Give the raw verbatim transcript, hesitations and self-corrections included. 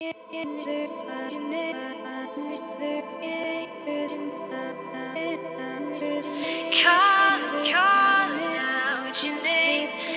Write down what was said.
In the call, call out your name.